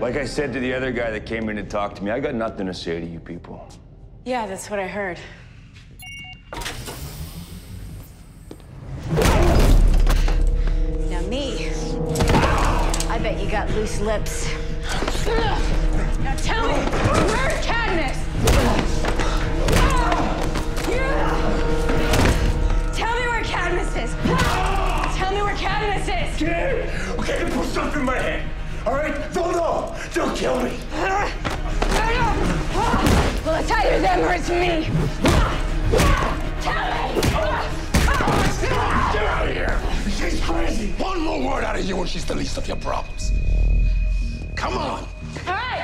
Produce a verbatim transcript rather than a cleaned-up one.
Like I said to the other guy that came in to talk to me, I got nothing to say to you people. Yeah, that's what I heard. Now me, I bet you got loose lips. Now tell me, where's Cadmus? Tell me where Cadmus is. Tell me where Cadmus is. Kid, okay, they put stuff in my head. All right, don't know. Don't kill me. Uh, no, no. Uh, well, it's either them or it's me. Uh, uh, tell me. Uh, uh, Get out of here. She's crazy. One more word out of you, and she's the least of your problems. Come on. All right.